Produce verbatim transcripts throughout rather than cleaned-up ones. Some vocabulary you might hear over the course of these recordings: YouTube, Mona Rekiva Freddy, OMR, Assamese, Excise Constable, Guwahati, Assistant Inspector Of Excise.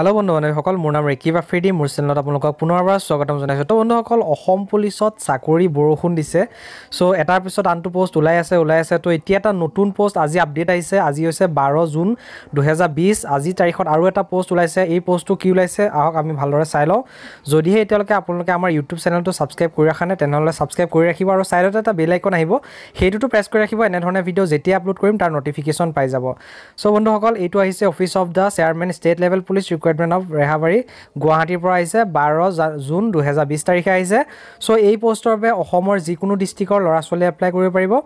Hello, everyone. I am Mona Rekiva Freddy. Mursen, I am going to talk about So, Sakuri So, at episode, antu post ulayase ulayase. To itiata notun post azi update aise azi hoise twelve June twenty twenty. Azi tarikhat aru eta post ulayase. Ei post to ki ulayase. Ahok ami bhalore sai lo. Jodihe etialke apnaloke amar YouTube channel to subscribe kori rakhane. Tenhole subscribe kori rakhibo aru side eta bell icon ahibo. Heitu to press kori rakhibo. Ene dhoroner video jetia upload korim tar notification pai jabo. So, bondhuhokol eitu ahise office of the chairman state level police Department of Rehavari Guwahati pra aise twelve June twenty twenty tarikhe aise so ei postor be Ohomor jikuno district or lora sole apply kori paribo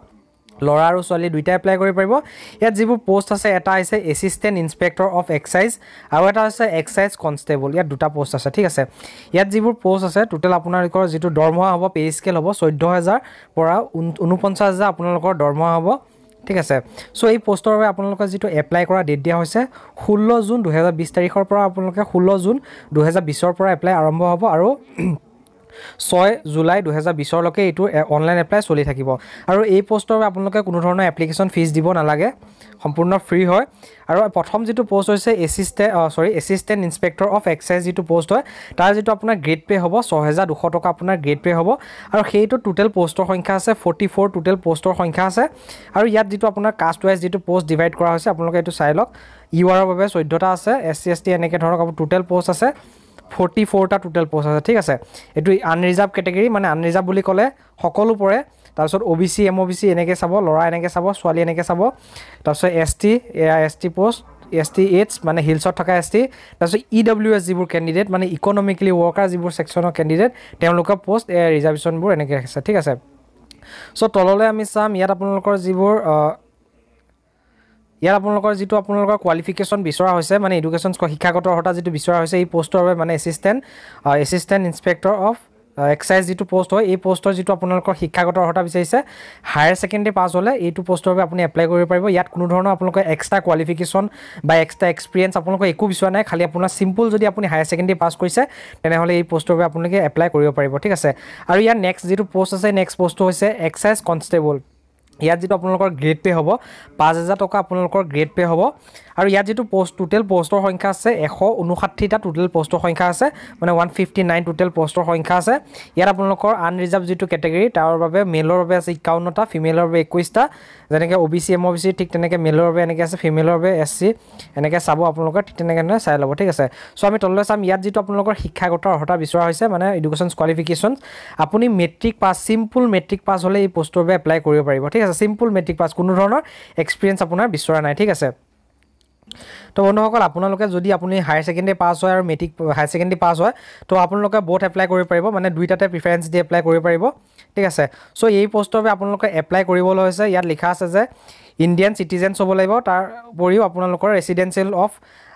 lora aru sole duita apply kori paribo yat jibu post ase eta aise assistant inspector of excise aru eta ase excise constable yat duta post ase thik ase yat jibu post ase total apunar kor jitu dormoha hobo pay scale hobo fourteen thousand pora forty-nine thousand apunar kor dormoha hobo ঠিক আছে so এই পোস্টৰ বাবে আপোনালোকক যেটো apply কৰা date দিয়া হৈছে ষোল্ল জুন দুই হাজাৰ বিশ তাৰিখৰ পৰা আপোনালোকে ষোল্ল জুন দুই হাজাৰ বিশ ৰ পৰা এপ্লাই আৰম্ভ হ'ব আৰু ছয় জুলাই দুই হাজাৰ বিশ ৰ লকে এটো অনলাইন এপ্লাই চলি থাকিব আৰু এই পোস্টৰ বাবে আপোনালোকে কোনো ধৰণৰ এপ্লিকেচন ফিজ দিব নালাগে সম্পূৰ্ণ ফ্ৰী হয় আৰু প্ৰথম যেটো পোস্ট হৈছে assistant sorry assistant inspector of excise যেটো পোস্ট হয় তাৰ যেটো আপোনাৰ গ্ৰেড পে হ'ব ছয় হাজাৰ দুশ টকা আপোনাৰ গ্ৰেড পে হ'ব আৰু সেইটো টোটাল পোস্টৰ সংখ্যা আছে forty-four টোটাল পোস্টৰ সংখ্যা আছে আৰু ইয়াত যেটো আপোনাৰ কাস্ট ওয়াইজ যেটো পোস্ট ডিভাইড কৰা হৈছে আপোনালোকে এটো চাই লওক ইউআৰৰ বাবে চৈধ্য টা আছে এসসি এসটি এনেকে ধৰক আপোনাৰ টোটাল পোস্ট আছে forty-four টা টোটাল পোস্ট আছে ঠিক আছে এটো আনরিজার্ভ ক্যাটাগরি মানে আনরিজার্ভ বুলি কলে সকলো পৰে তাৰছত ওবিসি এমওবিসি এনেকে চাব লৰা এনেকে চাব ছোৱালী এনেকে চাব তাৰছত ST ST post ST H মানে হিলছত থকা এসটি তাৰছত ইডব্লিউএস জিবোৰ ক্যান্ডিডেট মানে ইকোনমিক্যালি ওয়াৰ্কাৰ জিবোৰ সেকশনৰ ক্যান্ডিডেট তেওঁলোকৰ পোস্ট ৰিজাৰ্ভেচনবোৰ এনেকে আছে ঠিক আছে সো তললৈ আমি চাম ইয়াত আপোনালোকৰ জিবোৰ ইয়াৰ আপোনালোকৰ যেটো আপোনালোকৰ কোৱালিফিকেচন বিচৰা হৈছে মানে এডুকেচন শিক্ষাগত হতা যেটো বিচৰা হৈছে এই পোষ্টৰ মানে assistant assistant inspector of excise যেটো পোষ্ট হয় এই পোষ্টৰ যেটো আপোনালোকৰ শিক্ষাগত হতা বিচাৰিছে হায়াৰ সেকেন্ডাৰী পাছ হলে এইটো পোষ্টৰ বাবে আপুনি এপ্লাই কৰিব পাৰিব ইয়াত কোনো ধৰণৰ আপোনালোকৰ এক্সট্ৰা কোৱালিফিকেচন বা এক্সট্ৰা এক্সপেৰিয়েন্স আপোনালোকৰ একো বিচৰা নাই খালি আপোনাৰ সিম্পল যদি আপুনি হায়াৰ সেকেন্ডাৰী পাছ কৰিছে তেনেহলে এই পোষ্টৰ বাবে আপোনালোকে এপ্লাই কৰিব পাৰিব ঠিক আছে আৰু ইয়াৰ নেক্সট যেটো পোষ্ট আছে নেক্সট পোষ্টটো হৈছে এক্সাইজ কনষ্টেবল ইয়াত যেটো আপোনালোকৰ গ্ৰেড পে হ'ব পাঁচ হাজাৰ টকা আপোনালোকৰ গ্ৰেড পে হ'ব আৰু ইয়াত যেটো পোষ্ট টোটাল পোষ্টৰ সংখ্যা আছে এশ ঊনষাঠি টা টোটাল পোষ্টৰ সংখ্যা আছে মানে one fifty-nine টোটাল পোষ্টৰ সংখ্যা আছে ইয়াত আপোনালোকৰ আনৰিজাৰ্ভ যেটো ক্যাটাগৰি তাৰ বাবে মেলৰ বাবে আছে একাৱন্ন টা ফিমেলৰ বাবে একৈশ টা যেনেকৈ ওবিসি এমওবিসি ঠিক তেনেকৈ মেলৰ বাবে এনেকৈ আছে ফিমেলৰ বাবে এসসি এনেকৈ চাব আপোনালোকৰ ঠিক তেনেকৈ ন চাই লব ঠিক আছে সো আমি তললৈ চাম ইয়াত যেটো আপোনালোকৰ শিক্ষাগত হতা বিচৰা হৈছে মানে এডুকেচন কোৱালিফিকেচন আপুনি matric pass simple matric pass হলে এই পোষ্টৰ বাবে এপ্লাই কৰিব পাৰিব ঠিক আছে সিম্পল মেট্ৰিক পাস কোনো ধৰণৰ এক্সপেৰিয়েন্স আপোনাৰ বিচৰা নাই ঠিক আছে তো বন্ধুসকল আপোনালোকে যদি আপুনি হায়াৰ সেকেন্ডাৰী পাস হয় আৰু মেট্ৰিক হায়াৰ সেকেন্ডাৰী পাস হয় তো আপোনালোকে বোথ এপ্লাই কৰিব পাৰিব মানে দুইটাতে প্ৰেফাৰেন্স দি এপ্লাই কৰিব পাৰিব ঠিক আছে সো এই পোষ্টৰবে আপোনালোকে এপ্লাই কৰিবলৈ হৈছে ইয়াত লিখা আছে যে ইন্ডিয়ান সিটিজেনস হ'ব লাগিব তাৰ পৰিও আপোনালোকৰ ৰেসিডেন্সিয়েল অফ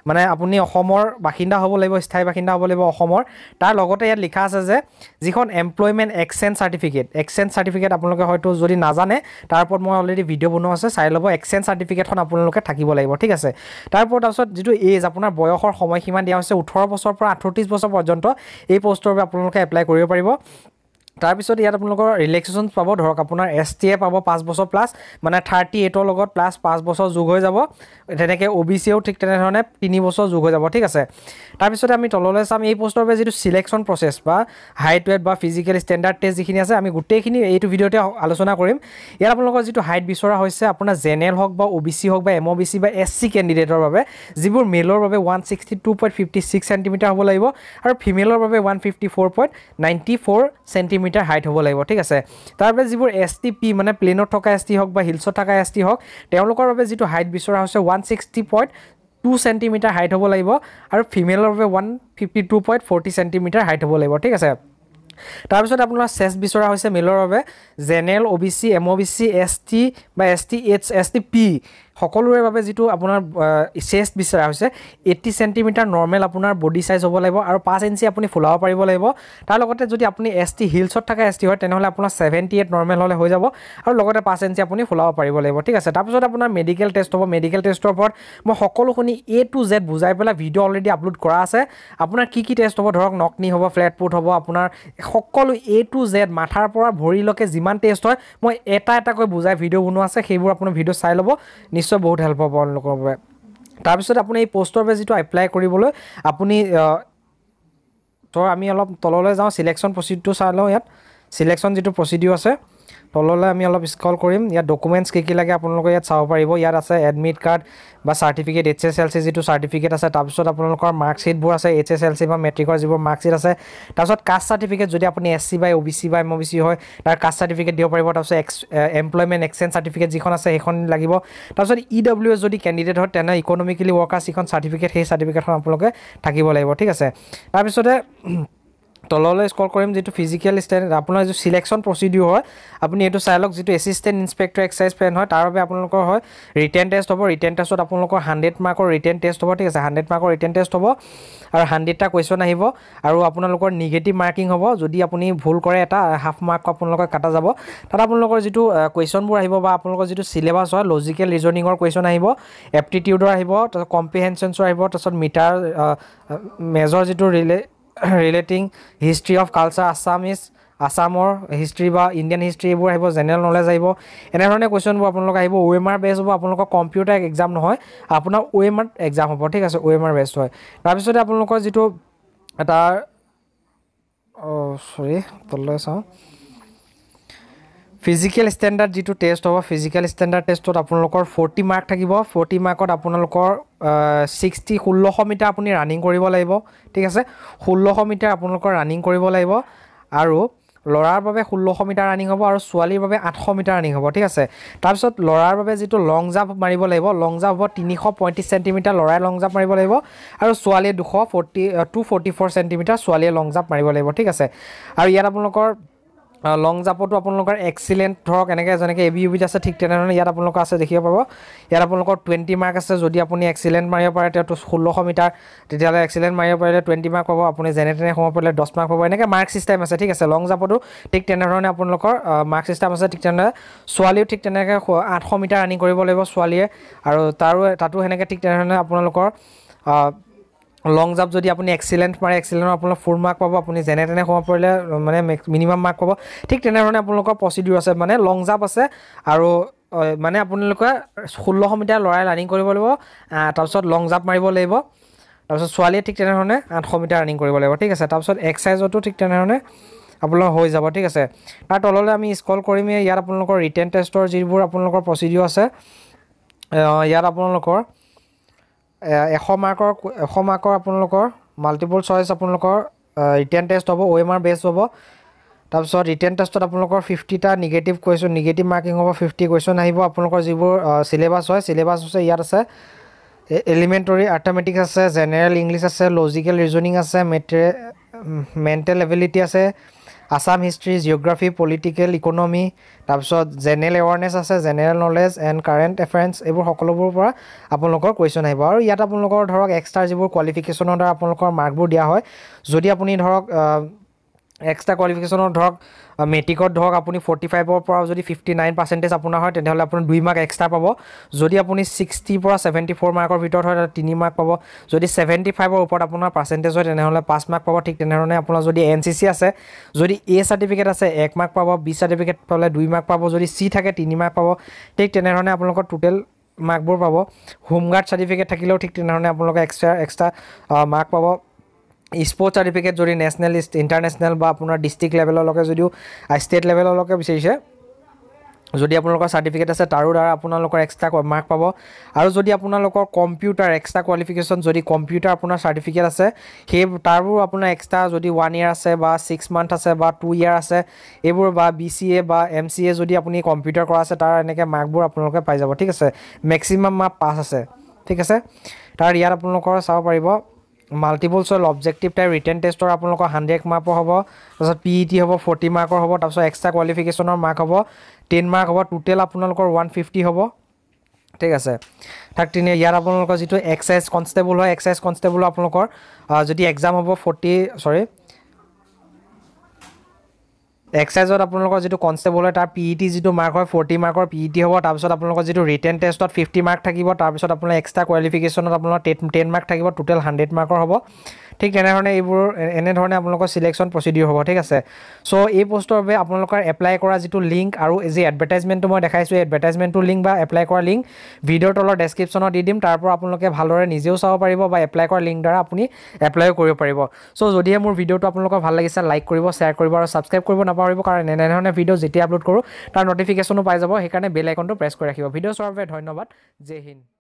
মানে আপুনি অসমৰ বাসিন্দা হ'ব লাগিব স্থায়ী বাসিন্দা হ'ব লাগিব অসমৰ তাৰ লগতে ইয়াত লিখা আছে যে যিখন employment exchange certificate exchange certificate আপোনালোকে হয়তো যদি না জানে তাৰপৰ মই অলৰেডি ভিডিও বনোৱা আছে চাই লব এক্সচেঞ্জ সাৰ্টিফিকেটখন আপোনালোকে থাকিব লাগিব ঠিক আছে তাৰপৰ তাৰছত যেটো এজ আপোনাৰ বয়সৰ সময় সীমা দিয়া হৈছে ওঠৰ বছৰ পৰা আঠত্ৰিশ বছৰ পৰ্যন্ত এই পোষ্টৰ বাবে আপোনালোকে এপ্লাই কৰিব পাৰিব তাৰ পিছত ইয়াত আপোনালোকৰ ৰিলেক্সেচন পাব ধৰক আপোনাৰ এসটি পাব পাঁচ বছৰ প্লাস মানে thirty-eight ৰ লগত প্লাস পাঁচ বছৰ যোগ হৈ যাব তেনেকৈ ওবিসি ও ঠিক তেনে ধৰণে তিনি বছৰ যোগ হৈ যাব ঠিক আছে তাৰ পিছত আমি তললৈ চাম এই পোষ্টৰ বাবে যেটো সিলেকশন প্ৰচেছ বা হাইট ওয়েট বা ফিজিক্যাল স্ট্যান্ডাৰ্ড টেস্ট যিখিনি আছে আমি গোটেইখিনি এইটো ভিডিওতে আলোচনা কৰিম ইয়াত আপোনালোকৰ যেটো হাইট বিচৰা হৈছে আপোনাৰ জেনেৰেল হক বা ওবিসি হক বা এমওবিসি বা এসসি ক্যান্ডিডেটৰ বাবে যিবোৰ মেলৰ বাবে one sixty-two point five six সেমি হ'ব লাগিব আৰু ফিমেলৰ বাবে one fifty-four point nine four centimetre height হ'ব লাগিব ঠিক আছে তাৰপৰা যিবোৰ এসটিপি মানে প্লেনৰ থকা এসটি হক বা হিলছত থকা এসটি হক তেওঁলোকৰ বাবে যেটো হাইট বিচৰা হৈছে one sixty point two centimetre height হ'ব লাগিব আৰু ফিমেলৰ বাবে one fifty-two point four zero centimetre height হ'ব লাগিব ঠিক আছে তাৰ পিছত আপোনাৰ সেস বিচৰা হৈছে মেলৰ বাবে জেনেৰেল ওবিসি এমওবিসি এসটি বা এসটি এইচ এসটিপি সকলোৰে বাবে যেটো আপোনাৰ সেস বিচৰা হৈছে eighty সেমি নৰমাল আপোনাৰ বডি সাইজ হ'ব লাগিব আৰু five ইঞ্চি আপুনি ফুলাও পাৰিব লাগিব তাৰ লগতে যদি আপুনি এসটি হিলছত থকা এসটি হয় তেনেহলে আপোনাৰ seventy-eight নৰমাল হলে হৈ যাব আৰু লগতে five ইঞ্চি আপুনি ফুলাও পাৰিব লাগিব ঠিক আছে তাৰ পিছত আপোনাৰ মেডিকেল টেস্ট হ'ব মেডিকেল টেস্টৰ পৰ মই সকলোখিনি এ টু জেড বুজাই পেলা ভিডিও অলৰেডি আপলোড কৰা আছে আপোনাৰ কি কি টেস্ট হ'ব ধৰক নকনি হ'ব ফ্ল্যাট পুট হ'ব আপোনাৰ সকলো এ টু জেড মাথাৰ পৰা ভৰি লকে যিমান টেস্ট হয় মই এটা এটা কৈ বুজাই ভিডিও বনোৱা আছে সেইবোৰ আপোনাৰ ভিডিও চাই লব So, both help upon look over. তাৰপিছত আপুনি এই পোষ্টৰ বাবে যেটো এপ্লাই কৰিবলৈ আপুনি তো আমি অলপ তললৈ যাও সিলেকশন প্ৰচিডিউৰ চালাও ইয়াত সিলেকশন যেটো প্ৰচিডিউৰ আছে তললৈ আমি অলপ স্ক্ৰল কৰিম ইয়াত ডকুমেন্টস কি কি লাগে আপোনালোকে ইয়াত চাব পাৰিব ইয়াত আছে এডমিট কাৰ্ড বা সাৰ্টিফিকেট এইচএছএলসি যেটো সাৰ্টিফিকেট আছে তাৰপিছত আপোনালোকৰ মাৰ্কশিট বোৰ আছে এইচএছএলসি বা মেট্ৰিকৰ যিবোৰ মাৰ্কশিট আছে তাৰপিছত কাষ্ট সাৰ্টিফিকেট যদি আপুনি এসসি বা ওবিসি বা এমওবিসি হয় তাৰ কাষ্ট সাৰ্টিফিকেট দিব পাৰিব তাৰপিছত এমপ্লয়মেন্ট এক্সচেঞ্জ সাৰ্টিফিকেট যিখন আছে এখন লাগিব তাৰপিছত ইডব্লিউএস যদি ক্যান্ডিডেট হয় তেনে ইকোনমিক্যালি ওয়াৰ্কাৰ যিখন সাৰ্টিফিকেট সেই সাৰ্টিফিকেটখন আপোনালোকে থাকিব লাগিব ঠিক আছে তাৰপিছতে তললৈ স্ক্ৰল কৰিম যেটো ফিজিক্যাল স্ট্যান্ড আপোনাৰ যে সিলেকশন প্ৰচিডিউৰ হয় আপুনি এটো চাইলক যেটো এসিস্ট্যান্ট ইন্সপেক্টৰ এক্সাইজ পেন হয় তাৰ বাবে আপোনালোকৰ হয় ৰিটেন টেষ্ট হ'ব ৰিটেন টেষ্টত আপোনালোকৰ one hundred মাৰ্কৰ ৰিটেন টেষ্ট হ'ব ঠিক আছে one hundred মাৰ্কৰ ৰিটেন টেষ্ট হ'ব আৰু one hundred টা কোৱেশ্চন আহিব আৰু আপোনালোকৰ নেগেটিভ মাৰ্কিং হ'ব যদি আপুনি ভুল কৰে এটা হাফ মাৰ্ক আপোনালোকৰ কাটা যাব তাৰ আপোনালোকৰ যেটো কোৱেশ্চনবোৰ আহিব বা আপোনালোকৰ যেটো সিলেবাস হয় লজিক্যাল ৰিজনিংৰ কোৱেশ্চন আহিব এপটিটিউডৰ আহিব তাৰ কম্প্ৰিহেনচনছৰ আহিব তাৰছত মিটাৰ মেজৰ যেটো ৰিলে relating history of culture Assamese Assamor history ba Indian history bor aibo general knowledge aibo ena dhorone question bor apunlok aibo omr based hobo apunlok computer exam no hoy apuna omr exam hobo thik ase omr based hoy tar bisote apunlokor jitu tar oh sorry tolle sao physical standard jitu test hobo physical standard test tot apunlokor forty mark thakibo forty mark ot apunlokor sixty sixteen hundred metre আপুনি running কৰিব লাগিব ঠিক আছে sixteen hundred metre আপোনালোকৰ running কৰিব লাগিব আৰু লৰাৰ বাবে sixteen hundred মিটাৰ ৰানিং হ'ব আৰু ছোৱালীৰ বাবে eight hundred মিটাৰ ৰানিং হ'ব ঠিক আছে তাৰ পিছত লৰাৰ বাবে যেটো লং জাম্প মাৰিব লাগিব লং জাম্প হ'ব three hundred thirty-five সেমি লৰাই লং জাম্প মাৰিব লাগিব আৰু ছোৱালীয়ে two hundred forty-four সেমি ছোৱালীয়ে লং জাম্প মাৰিব লাগিব ঠিক আছে আৰু ইয়াত আপোনালোকৰ লং জাপটো আপোনালোকৰ এক্সিলেন্ট ধৰক এনেকৈ জনেকে এবিইউবি আছে ঠিক তেনেধৰণে ইয়াত আপোনালোকৰ আছে দেখিব পাব ইয়াত আপোনালোকৰ twenty মাৰ্ক আছে যদি আপুনি এক্সিলেন্ট মাৰিব পাৰে তেটো sixteen hundred মিটাৰ তেতিয়ালে এক্সিলেন্ট মাৰিব পাৰিলে twenty মাৰ্ক পাব আপুনি জেনেটেনে সময় পৰিলে ten মাৰ্ক পাব এনেকৈ মাৰ্ক সিস্টেম আছে ঠিক আছে লং জাপটো ঠিক তেনেধৰণে আপোনালোকৰ মাৰ্ক সিস্টেম আছে ঠিক তেনেধৰণে ছোৱালীও ঠিক তেনেকৈ eight hundred মিটাৰ ৰানিং কৰিব লাগিব ছোৱালীয়ে আৰু তাৰো তাতো এনেকৈ ঠিক তেনেধৰণে আপোনালোকৰ লং জাম্প যদি আপুনি এক্সিলেন্ট মাৰে এক্সিলেন্ট আপোনালোক four মাৰ্ক পাব আপুনি জেনেটেনে সময় পৰিলে মানে মিনিমাম মাৰ্ক পাব ঠিক তেনেধৰণে আপোনালোকৰ প্ৰচিডিউৰ আছে মানে লং জাম্প আছে আৰু মানে আপোনালোকে sixteen hundred মিটাৰ লৰাই ৰানিং কৰিব লাগিব তাৰ পিছত লং জাম্প মাৰিব লাগিব তাৰ পিছত ছোৱালীয়ে ঠিক তেনেধৰণে eight hundred মিটাৰ ৰানিং কৰিব লাগিব ঠিক আছে তাৰ পিছত এক্সাইজটো ঠিক তেনেধৰণে আপোনালোক হৈ যাব ঠিক আছে তাৰ তললৈ আমি স্ক্ৰল কৰিম ইয়াত আপোনালোকৰ ৰিটেন টেষ্টৰ যিবোৰ আপোনালোকৰ প্ৰচিডিউৰ আছে ইয়াত আপোনালোকৰ one hundred মাৰ্কৰ one hundred মাৰ্কৰ আপোনালোকৰ মাল্টিপল চয়েস আপোনালোকৰ ৰিটেন টেষ্ট হ'ব ওএমআৰ বেস হ'ব তাৰ পিছত ৰিটেন টেষ্টত আপোনালোকৰ fifty টা নেগেটিভ কোৱেশ্চন নেগেটিভ মাৰ্কিং হ'ব fifty কোৱেশ্চন আহিব আপোনালোকৰ যিবোৰ সিলেবাস হয় সিলেবাস আছে ইয়াত আছে এলিমেন্টাৰি অটোমেটিক আছে জেনাৰেল ইংলিশ আছে লজিক্যাল ৰিজনিং আছে মেন্টেল এবিলিটি আছে Assam history geography political economy তাৰ পিছত জেনেৰেল এৱাৰনেস আছে general knowledge and current affairs এবোৰ সকলোবোৰ পৰা আপোনালোকৰ কোৱেশ্চন আহিব আৰু ইয়াত আপোনালোকৰ ধৰক এক্সট্ৰা যিবোৰ কোৱালিফিকেচনৰ দ্বাৰা আপোনালোকৰ মাৰ্কবোৰ দিয়া হয় যদি আপুনি ধৰক এক্সট্ৰা কোৱালিফিকেচনৰ ধৰক মেট্ৰিকত ধৰক আপুনি forty-five ৰ পৰা যদি fifty-nine percent আপোনাৰ হয় তেতিয়াহলে আপুনি two মাৰ্ক এক্সট্ৰা পাব যদি আপুনি sixty পৰা seventy-four মাৰ্কৰ ভিতৰত হয় three মাৰ্ক পাব যদি seventy-five ৰ ওপৰত আপোনাৰ পাৰ্চেন্টেজ হয় তেতিয়াহলে five মাৰ্ক পাব ঠিক তেনেধৰণে আপোনাৰ যদি এনসিসি আছে যদি এ সাৰ্টিফিকেট আছে one মাৰ্ক পাব বি সাৰ্টিফিকেট পালে two মাৰ্ক পাব যদি সি থাকে three মাৰ্ক পাব ঠিক তেনেধৰণে আপোনালোকৰ টোটাল মাৰ্কবোৰ পাব হোমগাৰ্ড সাৰ্টিফিকেট থাকিলেও ঠিক তেনেধৰণে আপোনালোকৰ এক্সট্ৰা এক্সট্ৰা মাৰ্ক পাব স্পোৰ্ট সাৰ্টিফিকেট যদি ন্যাশনাল ইন্টাৰন্যাশনাল বা আপোনাৰ ডিস্ট্ৰিক্ট লেভেলৰ লকে যদিও স্টেট লেভেলৰ লকে বিচাৰিছে যদি আপোনালোকৰ সাৰ্টিফিকেট আছে তাৰো দ্বাৰা আপোনালোকৰ এক্সট্ৰা মাৰ্ক পাব আৰু যদি আপোনালোকৰ কম্পিউটাৰ এক্সট্ৰা কোৱালিফিকেচন যদি কম্পিউটাৰ আপোনাৰ সাৰ্টিফিকেট আছে সেই তাৰো আপোনাৰ এক্সট্ৰা যদি one ইয়াৰ আছে বা six মান্থ আছে বা two ইয়াৰ আছে এবোৰ বা বিসিএ বা এমসিএ যদি আপুনি কম্পিউটাৰ কৰা আছে তাৰ এনেকৈ মাৰ্কবোৰ আপোনালোকে পাই যাব ঠিক আছে ম্যাক্সিমাম মাৰ্ক পাঁচ আছে ঠিক আছে তাৰ ইয়াৰ আপোনালোকৰ চাব পাৰিব multiple choice objective type written টেষ্টৰ আপোনালোকৰ one hundred মাৰ্কৰ হ'ব তাৰছত পিইটি হ'ব forty মাৰ্কৰ হ'ব তাৰছত এক্সট্ৰা কোৱালিফিকেচনৰ মাৰ্ক হ'ব ten মাৰ্ক হ'ব টোটাল আপোনালোকৰ one hundred fifty হ'ব ঠিক আছে thirteen ইয়াৰ আপোনালোকৰ যেটো এক্সাইজ কনস্টেবল হয় এক্সাইজ কনস্টেবল আপোনালোকৰ যদি এক্সাম হ'ব forty সৰি এক্সাইজত আপোনালোকৰ যেটো কনস্টেবল হয় তাৰ পিইটি যেটো মাৰ্ক হয় forty মাৰ্কৰ পিইটি হ'ব তাৰ পিছত আপোনালোকৰ যেটো ৰিটেন টেষ্টত fifty মাৰ্ক থাকিব তাৰ পিছত আপোনাৰ এক্সট্ৰা কোৱালিফিকেচনত আপোনাৰ ten মাৰ্ক থাকিব টোটাল one hundred মাৰ্কৰ হ'ব ঠিক এনেধৰণে এইবোৰ এনেধৰণে আপোনালোকৰ সিলেকশন প্ৰসিডিউৰ হ'ব ঠিক আছে সো এই পোষ্টৰ বাবে আপোনালোকৰ এপ্লাই কৰা যেটো লিংক আৰু এই যে এডভাৰটাইজমেন্টটো মই দেখাইছো এডভাৰটাইজমেন্টটো লিংক বা এপ্লাই কৰা লিংক ভিডিওৰ তলৰ ডেসক্ৰিপচনত দি দিম তাৰপৰ আপোনালোকে ভালদৰে নিজেও চাব পাৰিব বা এপ্লাই কৰা লিংক দ্বাৰা আপুনি এপ্লাই কৰিব পাৰিব সো যদি মোৰ ভিডিওটো আপোনালোকৰ ভাল লাগিছে লাইক কৰিব শেয়াৰ কৰিব আৰু সাবস্ক্ৰাইব কৰিব নাপাহৰিব কাৰণ এনেধৰণে ভিডিও যেতিয়া আপলোড কৰো তাৰ নোটিফিকেশনো পাই যাব হেকাৰণে বেল আইকনটো প্ৰেছ কৰি ৰাখিব ভিডিও চোৱাৰ বাবে ধন্যবাদ জয় হিন্দ।